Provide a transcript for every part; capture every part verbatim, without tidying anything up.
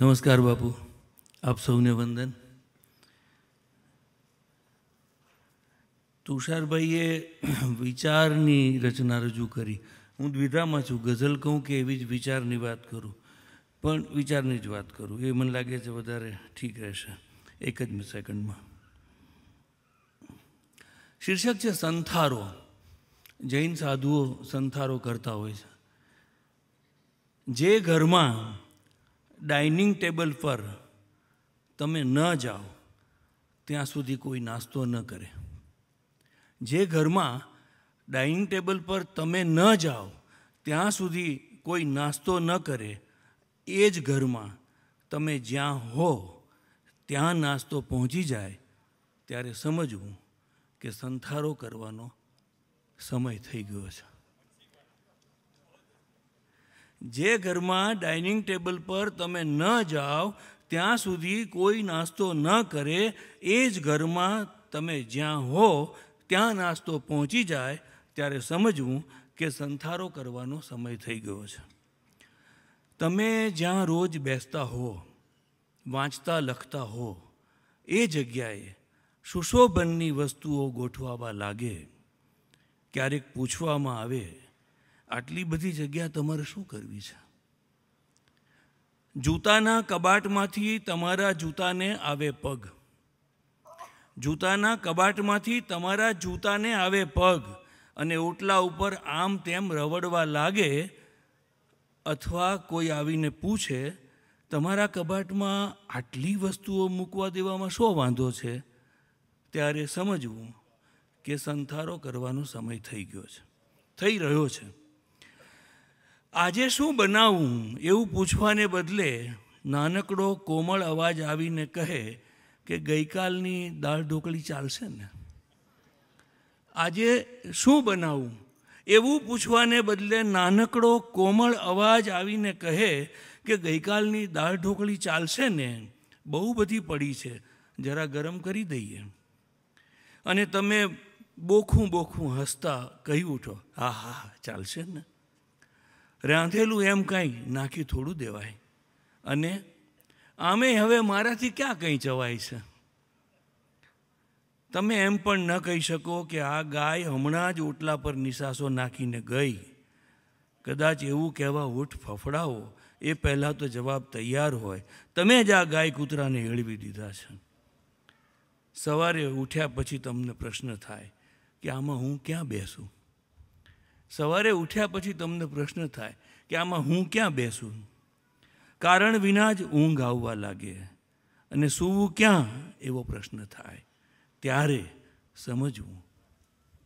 नमस्कार बापू, आप सबने वंदन। तुषारभाईए विचारनी रचना रजू करी। हूँ द्विधा में छू, गजल कहूँ कि एवं विचारनी बात करूँ, पण विचारनी ज बात करूँ ए मन लगे छे वधारे ठीक रहेशे। एक ज सेकंड में शीर्षक है संथारो। जैन साधुओ संथारो करता होय छे। जे घर में डाइनिंग टेबल पर तमे न जाओ त्यां सुधी कोई नास्तो न करे। जे घर में डाइनिंग टेबल पर तमे न जाओ त्यां सुधी कोई नास्तो न करे, ए ज घर में तमे ज्यां हो त्यां नास्तो पहुँची जाए त्यारे समझवुं के संथारो करवानो समय थई गयो छे। जे घर में डाइनिंग टेबल पर तमे न जाओ त्यां सुधी कोई नास्तो न करे, ए ज घर में तमे ज्यां हो त्यां नास्तो पहुँची जाए त्यारे समझवुं के संथारो करवानो समय थई गयो छे। तमे ज्यां रोज बेसता हो, वाँचता लखता हो, ए जग्याए सुशोभननी वस्तुओं गोठवावा लागे। क्यारेक पूछवामां आवे आटली बधी जग्या तमारे शुं करवी छे। जूताना कबाटमांथी तमारा जूताने आवे पग, जूताना कबाटमांथी तमारा जूताने आवे पग अने ओटला उपर आम तेम रवड़वा लागे। अथवा कोई आवीने पूछे तमारा कबाटमां आटली वस्तुओं मूकवा देवामां शो वांधो छे, त्यारे समझवुं के संथारो करवानो समय थई गयो छे, थई रह्यो छे। आजे शू बनावूं एवं पूछवाने बदले नानकड़ो कोमल अवाज आवीने कहे के गईकालनी दाळ ढोकळी चालशे ने। आजे शू बनावूं एवं पूछवाने बदले नानकड़ो कोमल अवाज आवीने कहे के गईकालनी दाळ ढोकळी चालशे ने, बहु बधी पड़ी छे जरा गरम करी दईए। अने तमे बोखूं बोखूं हसता कही उठो, हा हा चालशे ने, रांधेलू एम कई नाखी थोड़ू देवाय अने आमे हवे माराथी क्या कहीं जवाय छे। तमे एम पण न कही शको के आ गाय हमणां ज ओटला पर निसासो नाखीने गई। कदाच एवुं कहेवा होठ फफड़ावो ए पहला तो जवाब तैयार होय, तमे ज आ गाय कूतराने हेळवी दीधा छे। सवारे उठ्या पछी तमने प्रश्न थाय कि आमां हूँ क्या बेसूँ। सवारे उठ्या पछी तमने प्रश्न थाय कि आमां हूँ क्या बेसूँ। कारण विना ज ऊँघ आववा लागे अने सूवुं क्या एवो प्रश्न थाय, त्यारे समझवुं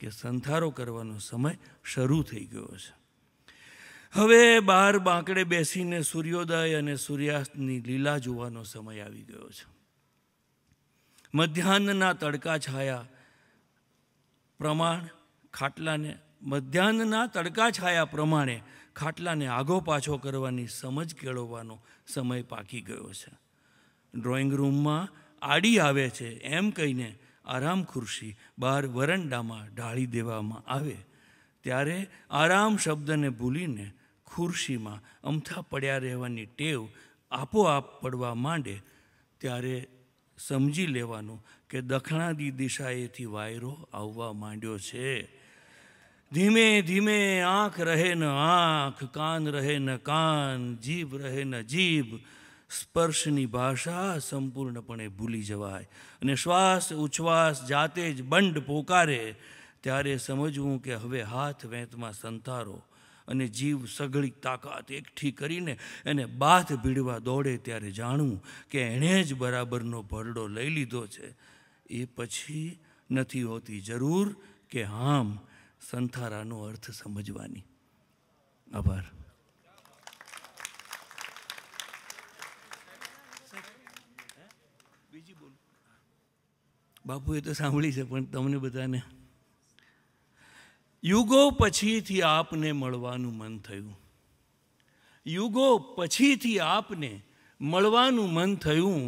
के संथारो करवानो समय शरू थई गयो छे। हवे बहार बांकड़े बेसीने सूर्योदय अने सूर्यास्तनी लीला जोवानो समय आवी गयो छे। मध्याह्नना तड़का छाया प्रमाण खाटलाने मध्याह्नना तड़का छाया प्रमाणे खाटलाने आगो पाछो करवानी समझ केळवવાનો समय पाकी गयो छे। ड्रॉइंग रूम में आड़ी आवे छे एम कहीने आराम खुर्शी बहार वरंडामां ढाळी देवामां आवे, त्यारे आराम शब्दने भूलीने खुर्शीमां अमथा पड्या रहेवानी टेव आपोआप पड़वा मांडे, त्यारे समझी लेवानुं के दक्षिणादी दिशाएथी वायरो आववा मांड्यो छे। धीमे धीमे आँख रहे न आँख, कान रहे न कान, जीभ रहे न जीभ, स्पर्शनी भाषा संपूर्णपणे भूली जवाय अने श्वास उच्छ्वास जाते ज बंड पोकारे, त्यारे समझवुं के हवे हाथ वेंतमां संथारो अने जीव सगड़ी ताकत एकठी करीने एने बाथ भीड़वा दौड़े, त्यारे जाणवुं के एणे ज बराबरनो भरडो लई लीधो छे। ए पछी नथी होती जरूर के हाम संथारानो अर्थ समझवानी। आभार। बीजी बोल बापू, ए तो सांभळी छे पण तमने बधाने। युगो पछीथी आपने मळवानुं मन थयुं, युगो पछीथी आपने मळवानुं मन थयुं,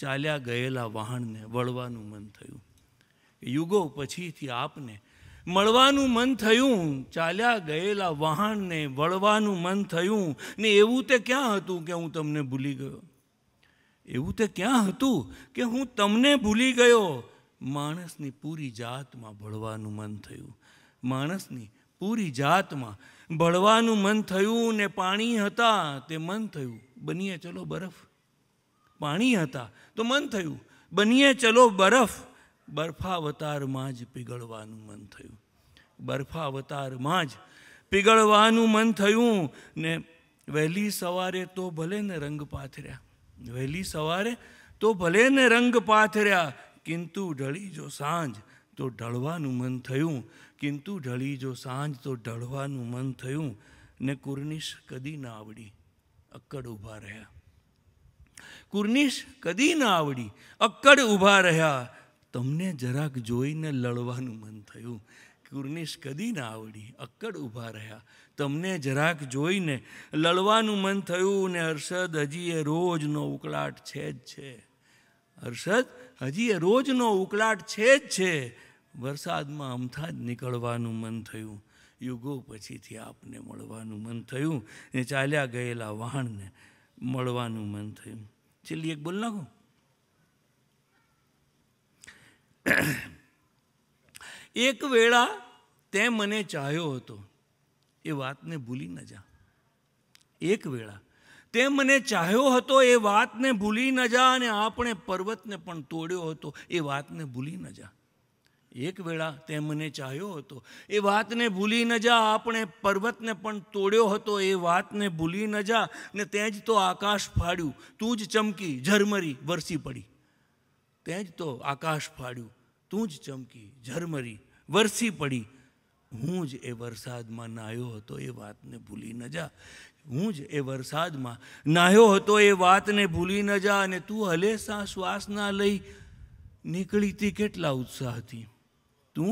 चाल्या गयेला वाहणने वळवानुं मन थयुं। युगो पछीथी आपने मळवानुं मन थयुं, चाल्या गयेला वाहणने वळवानुं मन थयुं ने एवुं ते क्यां हतुं के हुं तमने भूली गयो। एवं तो क्या हतुं के हूँ तमने भूली गयो। माणसनी पूरी जात में भळवानुं मन थयुं, माणसनी पूरी जात में भळवानुं मन थयुं ने पाणी हता ते मन थयुं बनीए चलो बरफ। पाणी हता तो मन थयुं बनीए चलो बरफ। बर्फावतार में ज पीगळवानुं मन थयुं, बर्फावतार में ज पीगळवानुं मन थयुं ने वहेली सवारे तो भले ने रंग पाथर्या, वहेली सवारे तो भले ने रंग पाथर्या, किंतु ढली जो सांझ तो ढळवानुं मन थयुं, किंतु ढली जो सांझ तो ढळवानुं मन थयुं ने कुर्निश कदी ना आवड़ी अक्कड़ ऊभा रह्या। कुर्निश कदी ना आवड़ी अक्कड़ ऊभा रह्या, तमने जराक जोईने लड़वानुं मन थयुं। कुर्निश कदी ना आवड़ी अक्कड़ ऊभा रह्या, तमने जराक जोईने लड़वानुं मन थयुं ने हर्षद हजी ए रोजनो उकळाट छे ज छे, हर्षद हजी ए रोजनो उकळाट छे ज छे। वरसादमां अमथा ज निकळवानुं मन थयुं, युगो पछीथी आपने मळवानुं मन थयुं ने चाल्या गयेला वहाणने मळवानुं मन थयुं। चलिए एक बोल नाखो। एक वेळा ते मने चाह्यो हतो, ए बात ने भूली न जा। एक वेळा ते मने चाह्यो हतो, ए बात ने भूली न जा। अने आपणे पर्वत ने पण तोड्यो हतो, ए बात ने भूली न जा। एक वेळा ते मने चाह्यो हतो, ए बात ने भूली न जा। आपणे पर्वत ने पण तोड्यो हतो, ए बात ने भूली न जा। ने तें ज तो आकाश फाड्युं, तूं ज चमकी झरमरी वरसी पड़ी। तें ज तो आकाश फाड्युं, तूं ज चमकी झरमरी वरसी पड़ी। हूँ ज ए वरसाद में नहायो हतो, ए बात ने भूली न जा। हूँ ज ए वरसाद में नहायो हतो, ए बात ने भूली न जा। अने तू हले सा श्वास ना लई निकली थी केटला उत्साह थी। तू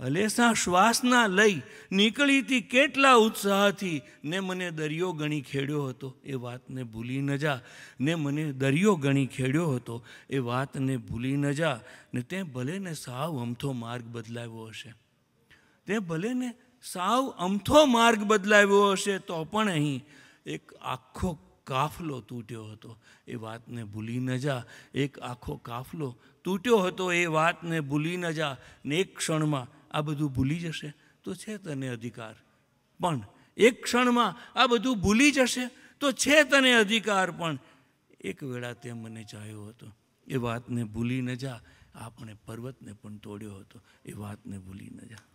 हले सा श्वास ना लई निकली थी केटला उत्साह थी। ने मने दरियो गणी खेड्यो हतो, ए बात ने भूली न जा। ने मने दरियो गणी खेड्यो हतो, ए बात ने भूली न जा। ने ते भले ने साव अमथो मार्ग बदलाव्यो हशे, ते भले ने साव अमथो मार्ग बदलाव्यो हशे, तो पण अहीं एक आखो काफलो तूट्यो हतो, ए बात ने भूली न जा। एक आखो काफलो तूट्यो हतो, ए बात ने भूली न जा। ने एक क्षण में आ बधुं भूली जशे तो छे तने अधिकार, पण एक क्षण में आ बधुं भूली जशे तो छे तने अधिकार, पण एक वेळा ते मने चाह्यो हतो, ए बात ने भूली न जा। आपणे पर्वत ने पण तोड्यो हतो, ए बात ने भूली न जा।